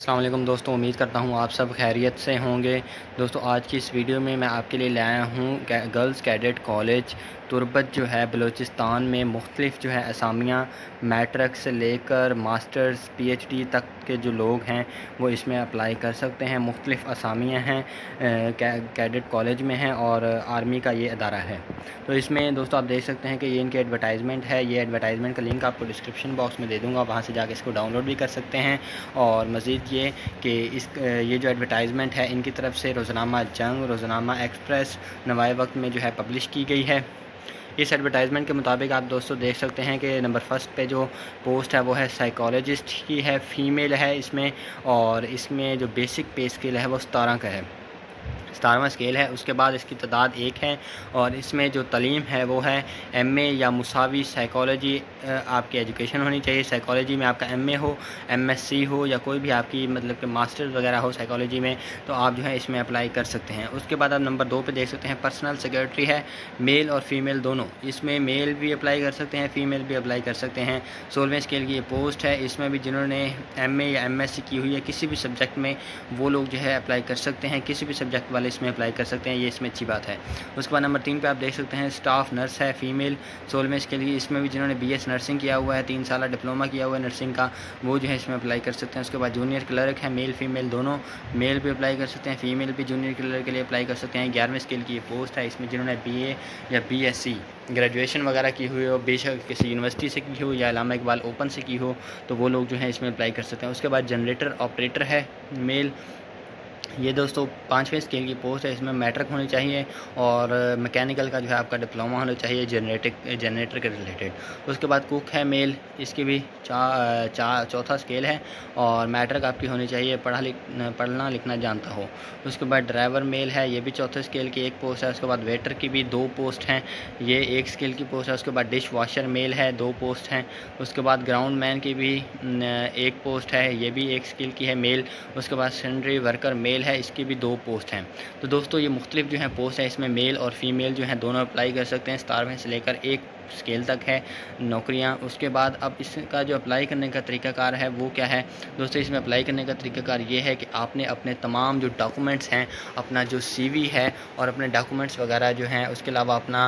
अस्सलामुअलैकुम दोस्तों, उम्मीद करता हूँ आप सब खैरियत से होंगे। दोस्तों आज की इस वीडियो में मैं आपके लिए लाया हूँ गर्ल्स कैडेट कॉलेज तुरबत जो है बलूचिस्तान में मुख्तलिफ़ जो है असामियाँ मैट्रिक से लेकर मास्टर्स पीएचडी तक के जो लोग हैं वो इसमें अप्लाई कर सकते हैं। मुख्तलिफ़ असामियाँ हैं कैडेट कॉलेज में हैं और आर्मी का ये अदारा है। तो इसमें दोस्तों आप देख सकते हैं कि ये इनकी एडवर्टाइजमेंट है। ये एडवर्टाइजमेंट का लिंक आपको डिस्क्रिप्शन बॉक्स में दे दूँगा, वहाँ से जाके इसको डाउनलोड भी कर सकते हैं। और मज़ीद ये कि ये जो एडवर्टाइजमेंट है इनकी तरफ से रोज़नामा जंग, रोज़नामा एक्सप्रेस, नवाए वक्त में जो है पब्लिश की गई है। इस एडवर्टाइजमेंट के मुताबिक आप दोस्तों देख सकते हैं कि नंबर फर्स्ट पे जो पोस्ट है वो है साइकोलॉजिस्ट की है, फ़ीमेल है इसमें, और इसमें जो बेसिक पे स्केल है वो 17 का है, 17वां स्केल है। उसके बाद इसकी तादाद 1 है और इसमें जो तालीम है वो है एमए या मुसावी साइकोलॉजी आपकी एजुकेशन होनी चाहिए। साइकोलॉजी में आपका एमए हो, एमएससी हो या कोई भी आपकी मतलब कि मास्टर्स वगैरह हो साइकोलॉजी में, तो आप जो है इसमें अप्लाई कर सकते हैं। उसके बाद आप नंबर 2 पे देख सकते हैं पर्सनल सेक्रेटरी है, मेल और फीमेल दोनों। इसमें मेल भी अप्लाई कर सकते हैं, फीमेल भी अप्लाई कर सकते हैं। 16वें स्केल की ये पोस्ट है। इसमें भी जिन्होंने एमए या एमएससी की हुई है किसी भी सब्जेक्ट में वो लोग जो है अप्लाई कर सकते हैं, किसी भी सब्जेक्ट इसमें अप्लाई कर सकते हैं, ये इसमें अच्छी बात है। उसके बाद नंबर 3 पे आप देख सकते हैं स्टाफ नर्स है, फीमेल, 16वें स्केल की। इसमें भी जिन्होंने बीएस नर्सिंग किया हुआ है, 3 साल डिप्लोमा किया हुआ है नर्सिंग का, वो जो है इसमें अप्लाई कर सकते हैं। उसके बाद जूनियर क्लर्क है, मेल फीमेल दोनों, मेल भी अप्लाई कर सकते हैं, फीमेल भी जूनियर क्लर्क के लिए अप्लाई कर सकते हैं। 11वें स्केल की ये पोस्ट है। इसमें जिन्होंने BA या BSc ग्रेजुएशन वगैरह की हुई हो, बेशक किसी यूनिवर्सिटी से की हो या अल्लामा इकबाल ओपन से की हो, तो वो लोग जो है इसमें अप्लाई कर सकते हैं। उसके बाद जनरेटर ऑपरेटर है, मेल, ये दोस्तों 5वें स्केल की पोस्ट है। इसमें मैट्रिक होनी चाहिए और मैकेनिकल का जो है आपका डिप्लोमा होना चाहिए जनरेटर के रिलेटेड। उसके बाद कुक है, मेल, इसकी भी 4 चौथा स्केल है और मैट्रिक आपकी होनी चाहिए, पढ़ना लिखना जानता हो। उसके बाद ड्राइवर मेल है, ये भी 4थे स्केल की एक पोस्ट है। उसके बाद वेटर की भी 2 पोस्ट हैं, ये 1 स्केल की पोस्ट है। उसके बाद डिश वाशर मेल है, 2 पोस्ट हैं। उसके बाद ग्राउंड मैन की भी 1 पोस्ट है, ये भी 1 स्केल की है, मेल। उसके बाद सेंडरी वर्कर मेल है, इसकी भी 2 पोस्ट हैं। तो दोस्तों ये मुख्तलिफ जो है पोस्ट है, इसमें मेल और फीमेल जो है दोनों अप्लाई कर सकते हैं। 17वें से लेकर 1 स्केल तक है नौकरियां। उसके बाद अब इसका जो अप्लाई करने का तरीकाकार है वो क्या है दोस्तों, इसमें अप्लाई करने का तरीकाकार ये है कि आपने अपने तमाम जो डॉक्यूमेंट्स हैं, अपना जो CV है और अपने डॉक्यूमेंट्स वगैरह जो हैं, उसके अलावा अपना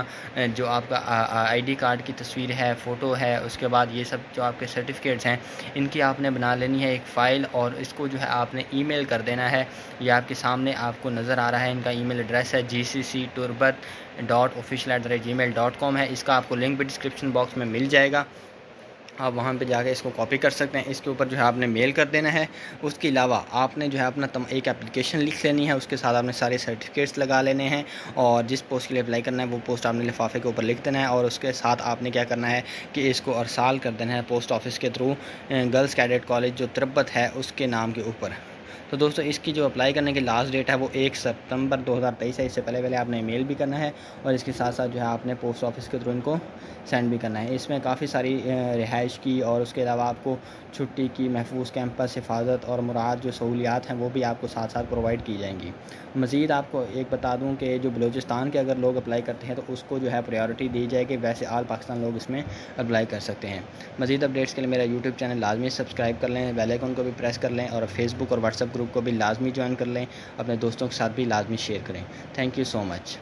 जो आपका ID कार्ड की तस्वीर है, फ़ोटो है, उसके बाद ये सब जो आपके सर्टिफिकेट्स हैं इनकी आपने बना लेनी है एक फ़ाइल, और इसको जो है आपने ईमेल कर देना है। ये आपके सामने आपको नज़र आ रहा है, इनका ईमेल एड्रेस है gccturbat.official@gmail.com है। इसका आपको लिंक भी डिस्क्रिप्शन बॉक्स में मिल जाएगा, आप वहाँ पे जाके इसको कॉपी कर सकते हैं। इसके ऊपर जो है आपने मेल कर देना है। उसके अलावा आपने जो है अपना एक एप्लीकेशन लिख लेनी है, उसके साथ आपने सारे सर्टिफिकेट्स लगा लेने हैं, और जिस पोस्ट के लिए अप्लाई करना है वो पोस्ट आपने लिफाफे के ऊपर लिख देना है। और उसके साथ आपने क्या करना है कि इसको अरसाल कर देना है पोस्ट ऑफिस के थ्रू गर्ल्स कैडेट कॉलेज जो तुरबत है उसके नाम के ऊपर। तो दोस्तों इसकी जो अप्लाई करने की लास्ट डेट है वो 1 सितंबर 2023 है। इससे पहले पहले आपने मेल भी करना है और इसके साथ साथ जो है आपने पोस्ट ऑफिस के थ्रू इनको सेंड भी करना है। इसमें काफ़ी सारी रिहाइश की और उसके अलावा आपको छुट्टी की, महफूज कैंपस, हिफाजत और मुराद जो सहूलियात हैं वो भी आपको साथ साथ प्रोवाइड की जाएंगी। मज़ीद आपको एक बता दूँ कि जो बलूचिस्तान के अगर लोग अप्लाई करते हैं तो उसको जो है प्रायोरिटी दी जाएगी, वैसे आल पाकिस्तान लोग इसमें अप्लाई कर सकते हैं। मज़ीद अपडेट्स के लिए मेरा YouTube चैनल लाजमी सब्सक्राइब कर लें, बेल आइकन को भी प्रेस कर लें, और फेसबुक और व्हाट्सअप ग्रुप को भी लाजमी ज्वाइन कर लें, अपने दोस्तों के साथ भी लाजमी शेयर करें। Thank you so much.